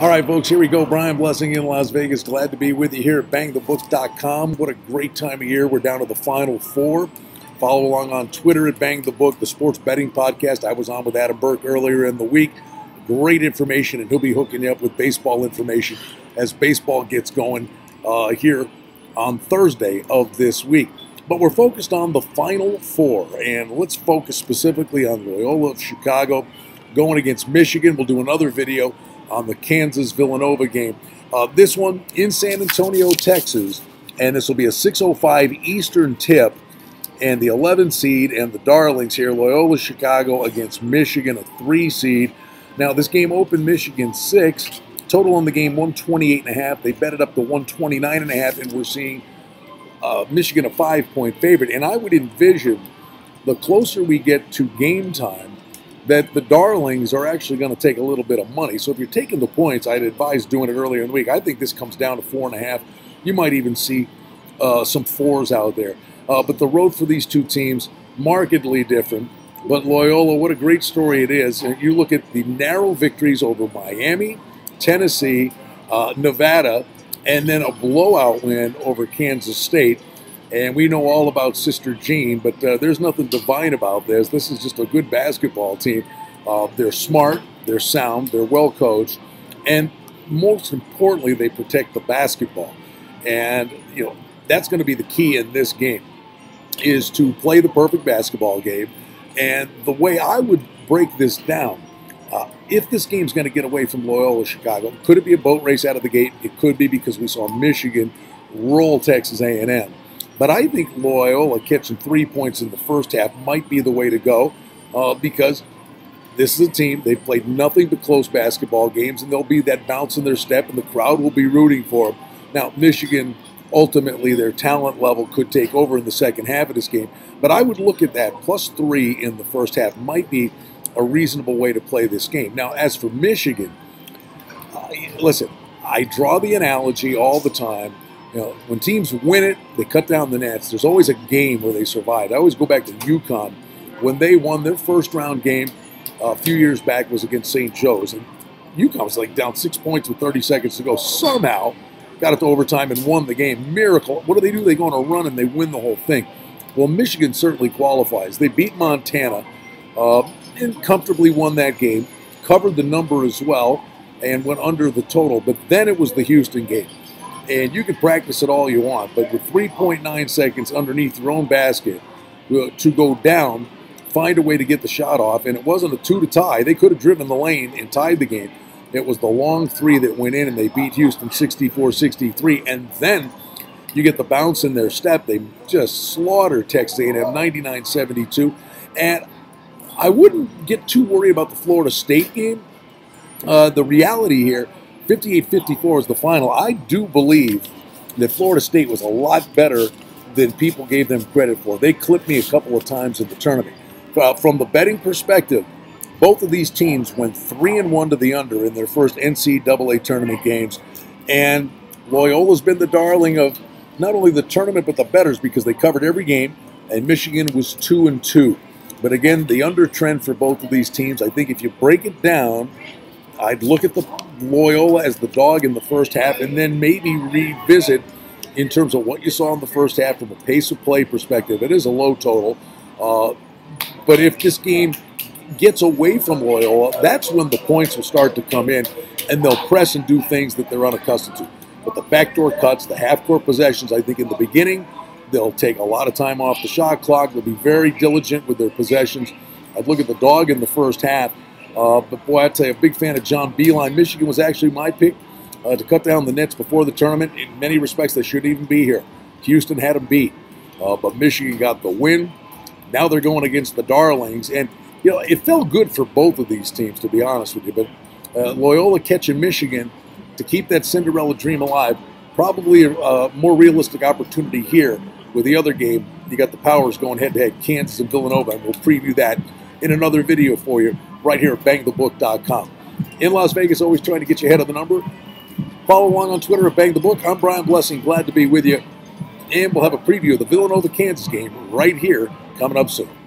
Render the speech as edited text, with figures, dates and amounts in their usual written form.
All right, folks, here we go. Brian Blessing in Las Vegas. Glad to be with you here at bangthebook.com. What a great time of year. We're down to the Final Four. Follow along on Twitter at Bang the Book, the sports betting podcast. I was on with Adam Burke earlier in the week. Great information, and he'll be hooking you up with baseball information as baseball gets going here on Thursday of this week. But we're focused on the Final Four, and let's focus specifically on Loyola Chicago going against Michigan. We'll do another video on the Kansas-Villanova game. This one in San Antonio, Texas, and this will be a 6:05 Eastern tip, and the 11 seed and the darlings here, Loyola Chicago against Michigan, a 3 seed. Now, this game opened Michigan 6, total on the game 128.5. They bet it up to 129.5, and we're seeing Michigan a 5-point favorite. And I would envision the closer we get to game time that the darlings are actually going to take a little bit of money. So if you're taking the points, I'd advise doing it earlier in the week. I think this comes down to 4.5. You might even see some 4s out there. But the road for these two teams, markedly different. But Loyola, what a great story it is. And you look at the narrow victories over Miami, Tennessee, Nevada, and then a blowout win over Kansas State. And we know all about Sister Jean, but there's nothing divine about this. This is just a good basketball team. They're smart, they're sound, they're well-coached, and most importantly, they protect the basketball. And, you know, that's going to be the key in this game, is to play the perfect basketball game. And the way I would break this down, if this game's going to get away from Loyola Chicago, could it be a boat race out of the gate? It could be, because we saw Michigan roll Texas A&M. But I think Loyola catching 3 points in the first half might be the way to go, because this is a team, they've played nothing but close basketball games, and there'll be that bounce in their step, and the crowd will be rooting for them. Now, Michigan, ultimately, their talent level could take over in the second half of this game. But I would look at that. +3 in the first half might be a reasonable way to play this game. Now, as for Michigan, listen, I draw the analogy all the time. You know, when teams win it, they cut down the nets. There's always a game where they survived. I always go back to UConn. When they won their first-round game a few years back, was against St. Joe's. And UConn was like down 6 points with 30 seconds to go. Somehow got it to overtime and won the game. Miracle. What do? They go on a run and they win the whole thing. Well, Michigan certainly qualifies. They beat Montana and comfortably won that game, covered the number as well, and went under the total. But then it was the Houston game. And you can practice it all you want, but with 3.9 seconds underneath your own basket to go down, find a way to get the shot off. And it wasn't a 2 to tie. They could have driven the lane and tied the game. It was the long 3 that went in, and they beat Houston 64-63. And then you get the bounce in their step. They just slaughter Texas A&M 99-72. And I wouldn't get too worried about the Florida State game. The reality here, 58-54 is the final. I do believe that Florida State was a lot better than people gave them credit for. They clipped me a couple of times in the tournament. From the betting perspective, both of these teams went 3-1 to the under in their first NCAA tournament games. And Loyola's been the darling of not only the tournament but the bettors, because they covered every game, and Michigan was 2-2. But again, the under trend for both of these teams, I think if you break it down, I'd look at the Loyola as the dog in the first half and then maybe revisit in terms of what you saw in the first half from a pace of play perspective. It is a low total. But if this game gets away from Loyola, that's when the points will start to come in, and they'll press and do things that they're unaccustomed to. But the backdoor cuts, the half-court possessions, I think in the beginning, they'll take a lot of time off the shot clock. They'll be very diligent with their possessions. I'd look at the dog in the first half. But, boy, I'd say a big fan of John Beilein. Michigan was actually my pick to cut down the nets before the tournament. In many respects, they shouldn't even be here. Houston had them beat. But Michigan got the win. Now they're going against the darlings. And, you know, it felt good for both of these teams, to be honest with you. But Loyola catching Michigan to keep that Cinderella dream alive, probably a more realistic opportunity here. With the other game, you got the powers going head-to-head, Kansas and Villanova, and we'll preview that in another video for you right here at bangthebook.com. In Las Vegas, always trying to get you ahead of the number. Follow along on Twitter at bangthebook. I'm Brian Blessing. Glad to be with you. And we'll have a preview of the Villanova-Kansas game right here coming up soon.